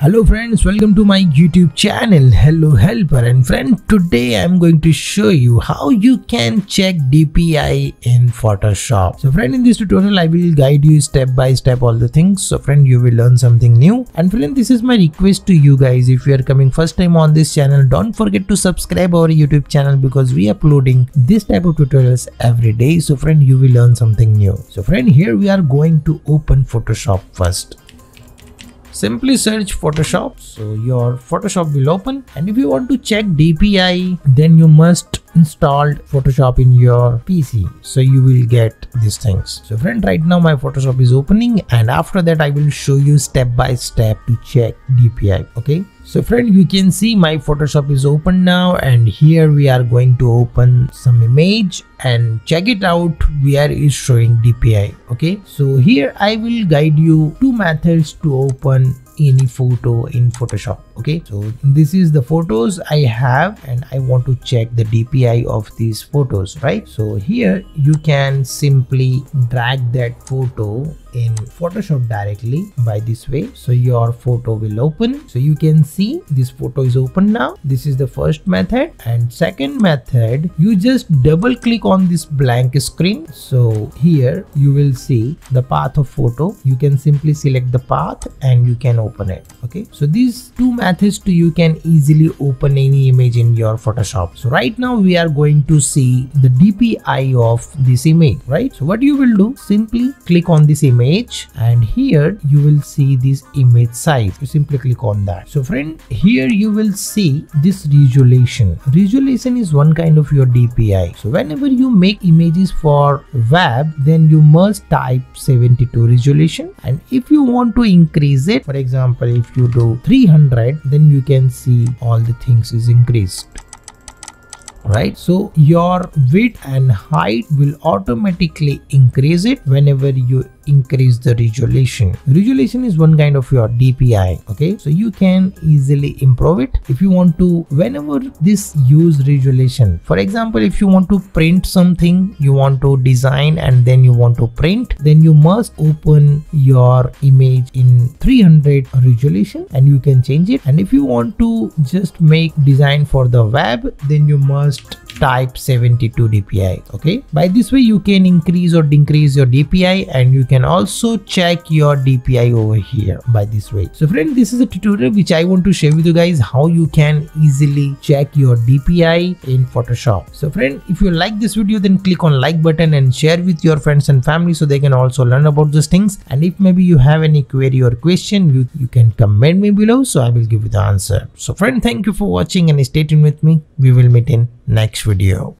Hello friends, welcome to my YouTube channel Hello Helper. And friend, today I'm going to show you how you can check DPI in Photoshop. So friend, in this tutorial I will guide you step by step all the things. So friend, you will learn something new. And friend, this is my request to you guys. If you are coming first time on this channel, don't forget to subscribe our YouTube channel because we are uploading this type of tutorials every day. So friend, you will learn something new. So friend, here we are going to open Photoshop first. Simply search Photoshop, so your Photoshop will open. And if you want to check DPI, then you must install Photoshop in your PC, so you will get these things. So friend, right now my Photoshop is opening, and after that I will show you step by step to check DPI. Okay, so friend, you can see my Photoshop is open now, and here we are going to open some image and check it out where is showing DPI. Okay, so here I will guide you two methods to open any photo in Photoshop. Okay, so this is the photos I have, and I want to check the DPI of these photos, right? So here you can simply drag that photo in Photoshop directly by this way, so your photo will open. So you can see this photo is open now. This is the first method. And second method, you just double click on this blank screen. So here you will see the path of photo. You can simply select the path and you can open it. Okay, so these two methods to you can easily open any image in your Photoshop. So right now we are going to see the DPI of this image, right? So what you will do, simply click on this image and here you will see this image size. You simply click on that. So friend, here you will see this resolution. Resolution is one kind of your DPI. So whenever you make images for web, then you must type 72 resolution. And if you want to increase it, for example, if you do 300, then you can see all the things is increased. Right, so your width and height will automatically increase it whenever you increase the resolution. Resolution is one kind of your DPI. Okay, so you can easily improve it if you want to. Whenever this use resolution, for example, if you want to print something, you want to design and then you want to print, then you must open your image in 300 resolution and you can change it. And if you want to just make design for the web, then you must type 72 DPI. Okay, by this way you can increase or decrease your DPI, and you can also check your DPI over here by this way. So friend, this is a tutorial which I want to share with you guys, how you can easily check your DPI in Photoshop. So friend, if you like this video, then click on like button and share with your friends and family so they can also learn about these things. And if maybe you have any query or question, you can comment me below, so I will give you the answer. So friend, thank you for watching and stay tuned with me. We will meet in next video.